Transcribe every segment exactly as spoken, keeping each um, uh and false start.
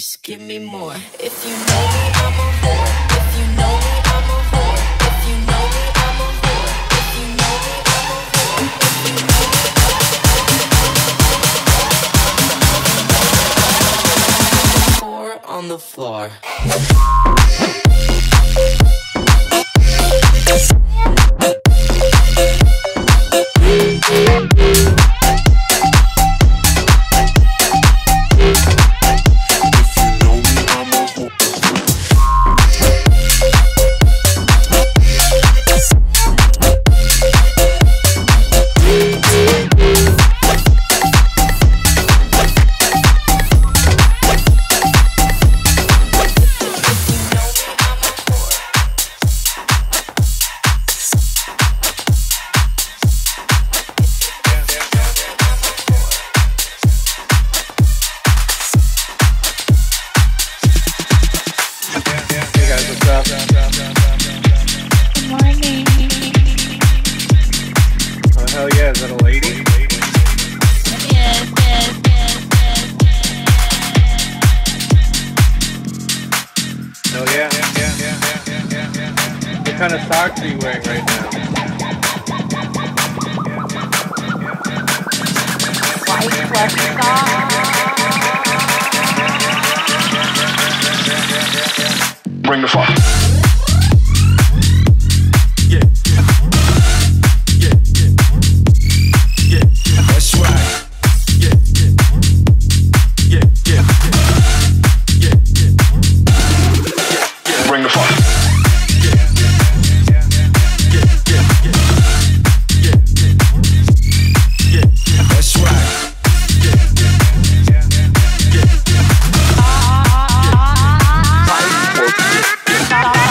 just give me more. If you know me, I'm a whore. If you know me, I'm a whore. If you know me, I'm a whore. If you know me, I'm a whore. If you know me, I'm a whore. Whore on the floor. What kind of socks are you wearing right now? White flex socks. Bring the fire. Stop.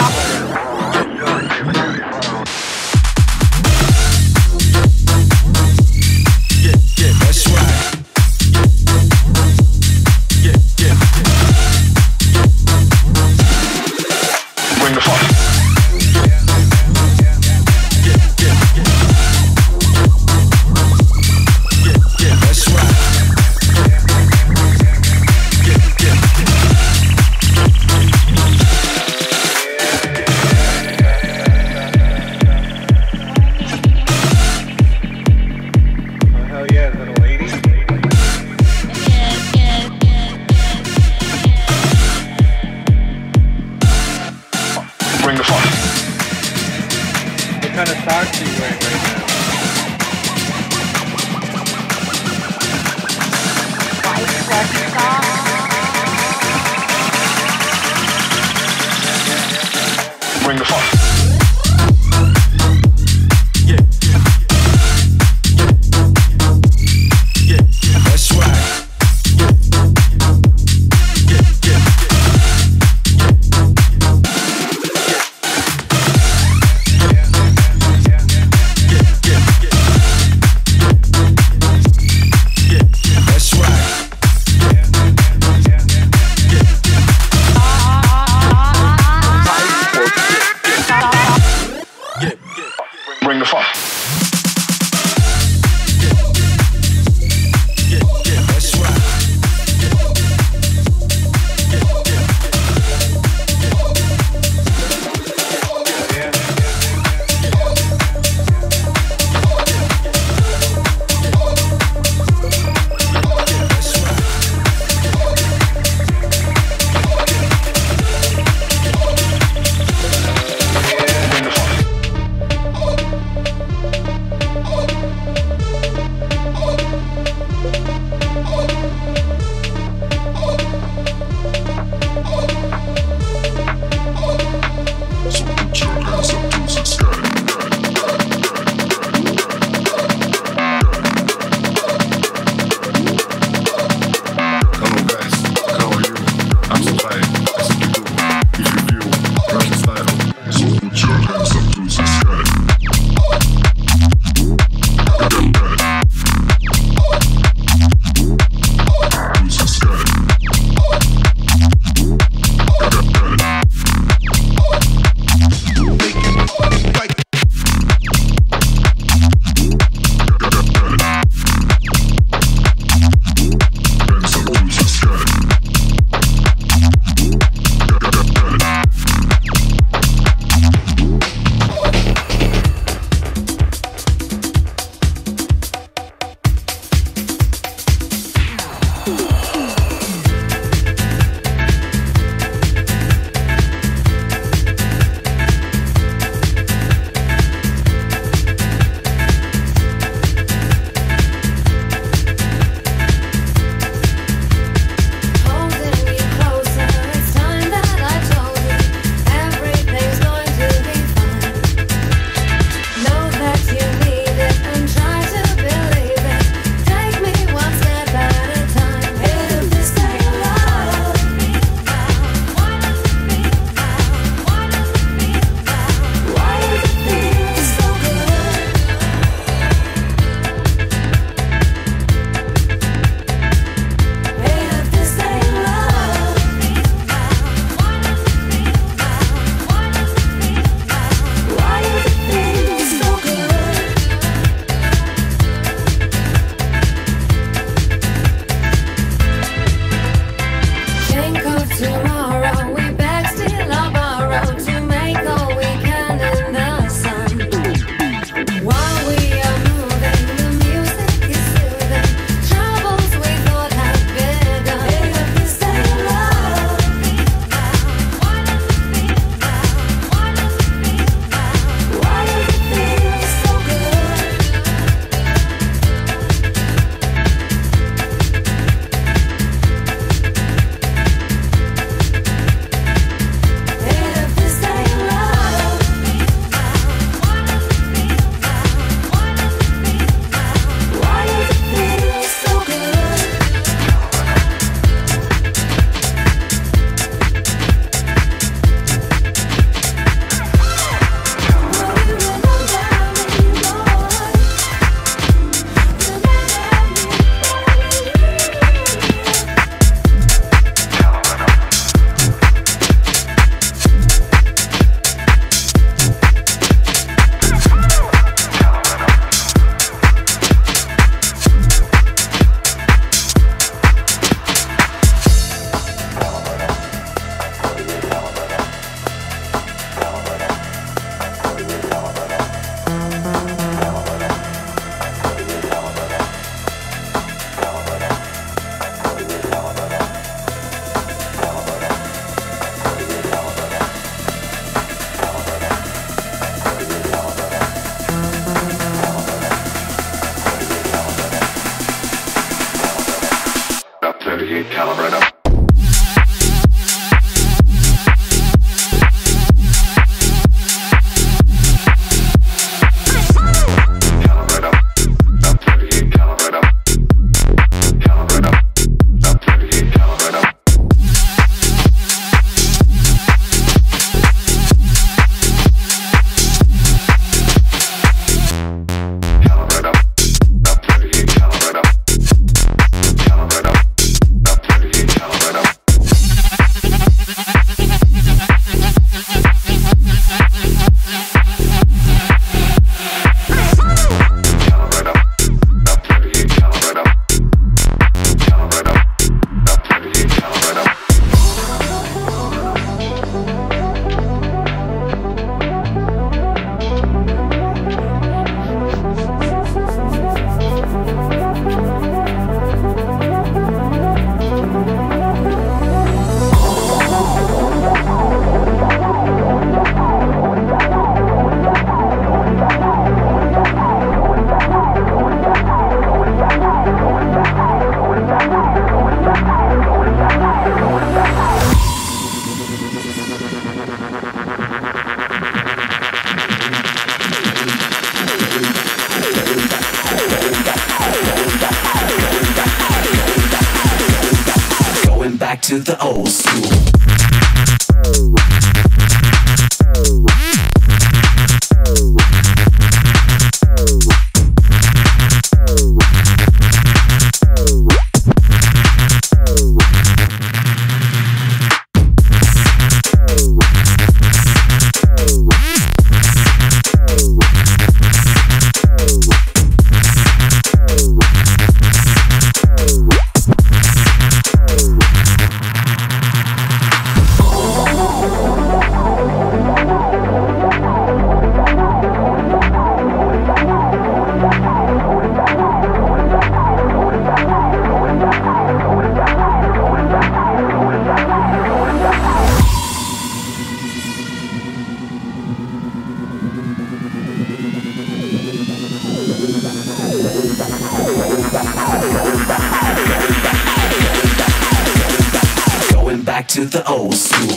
to the old school.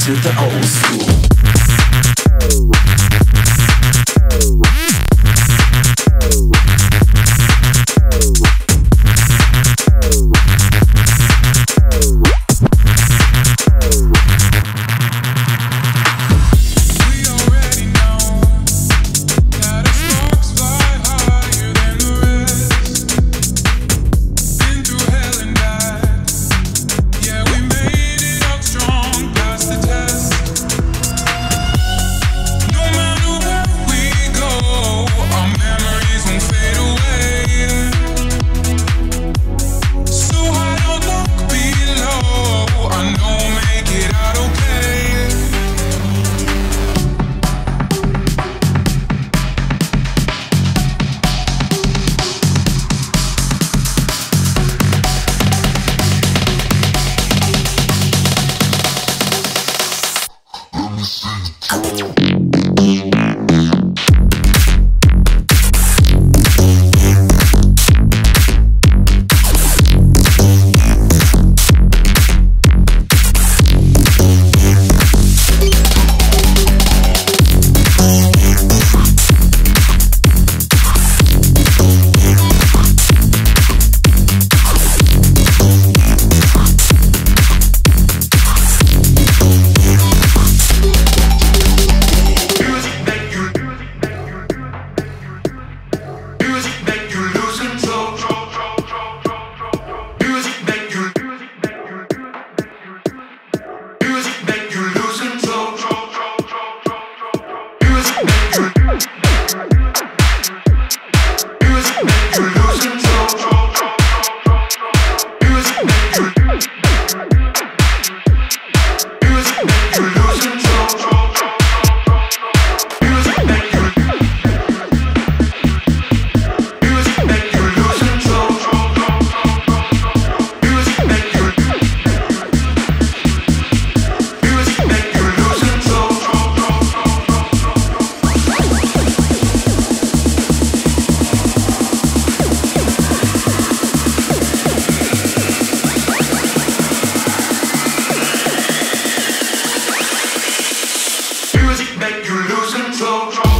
To the old school. Music make you lose control.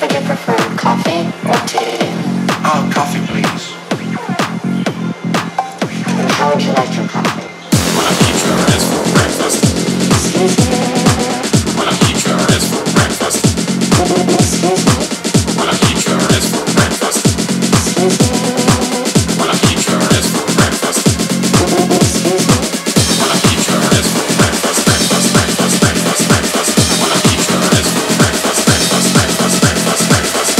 would you prefer, coffee or tea? Oh, coffee, please. And how would you like your coffee? When I eat your ass for breakfast. Excuse me? When I eat your ass for breakfast. Excuse me? When I eat your ass for breakfast. Excuse me? When I eat your ass for breakfast. Excuse me? When I eat your ass for breakfast. Breakfast, breakfast, breakfast, breakfast. When I eat your ass for breakfast. Breakfast, breakfast, breakfast, breakfast.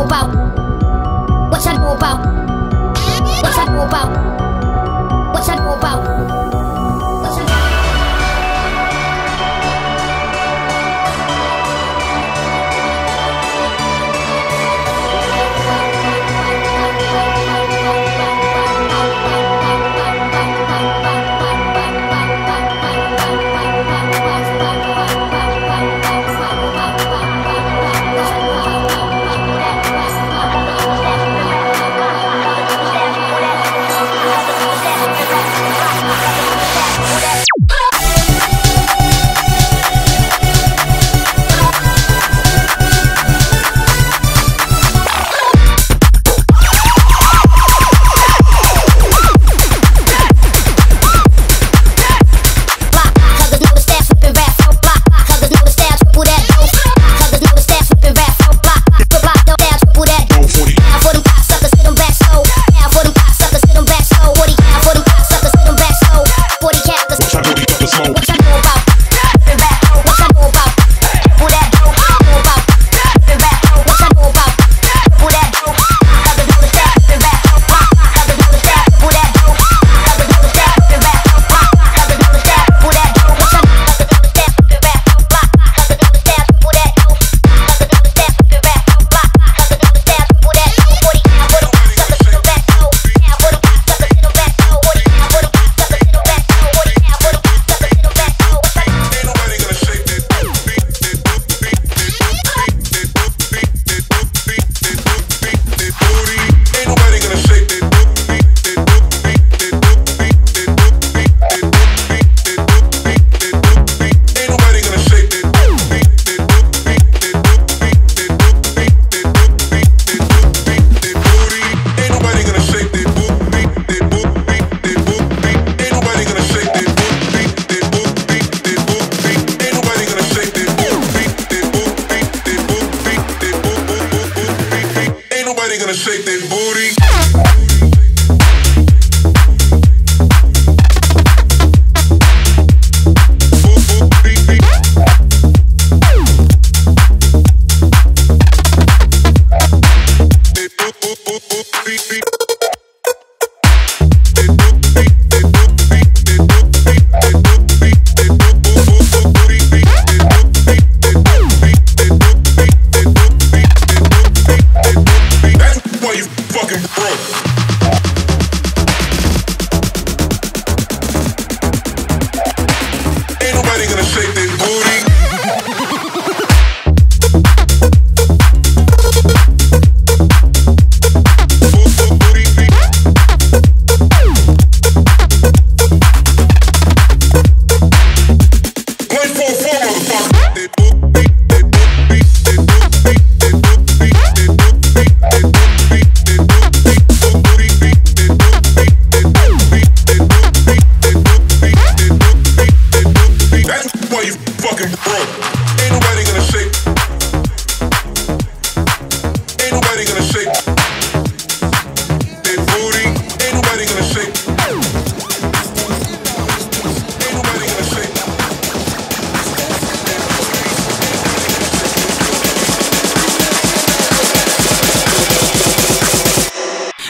know about? What's I know about? What's I know about? What's I know about?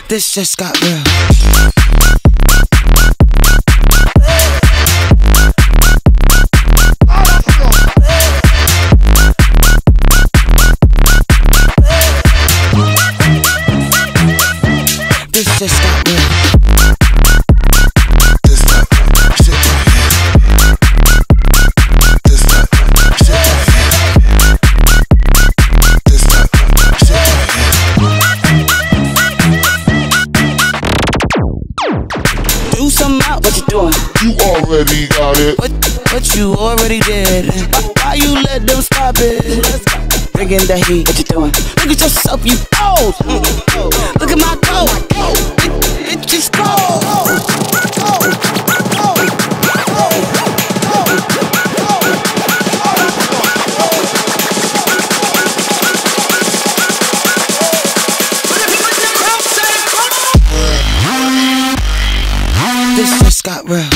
This just got real. What, what you already did? Why you let them stop it? Bring in the heat, what you doing? Look at yourself, you old. Look at my coat, it, it just cold. This just got real.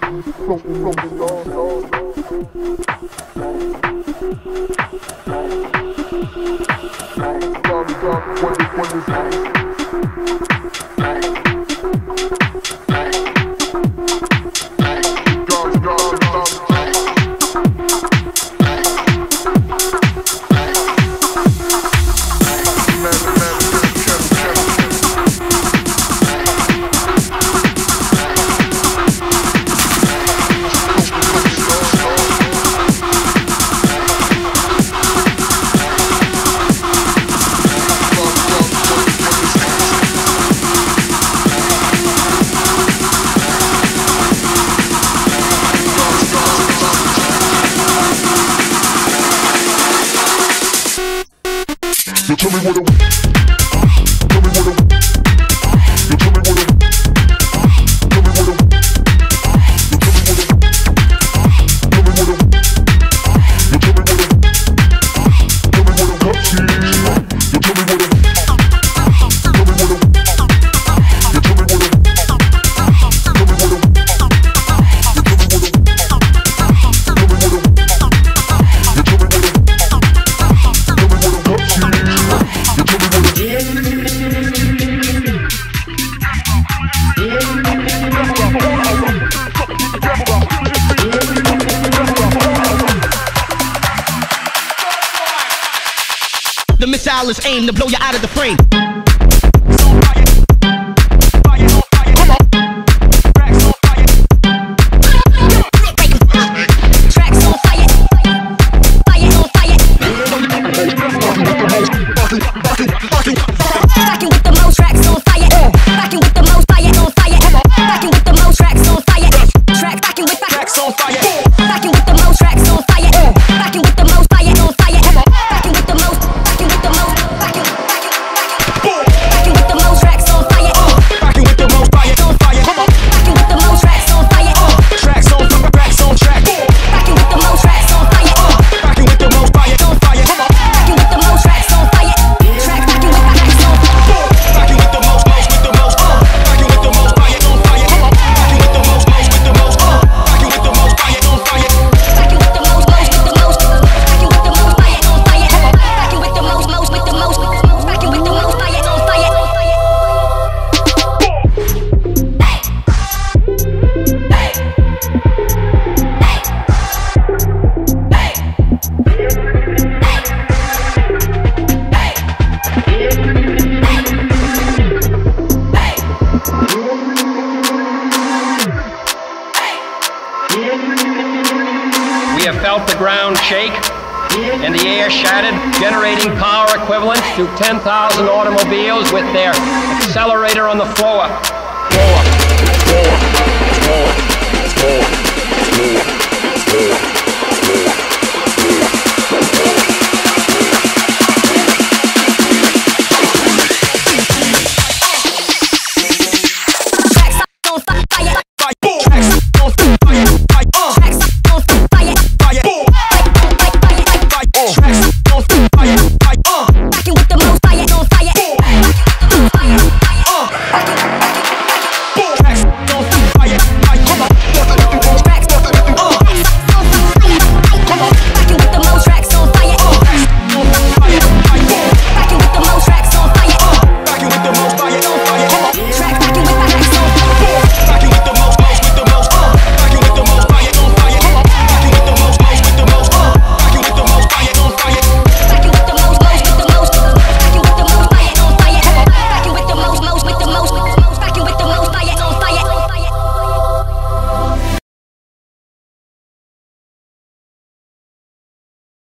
More, more, more, more, more.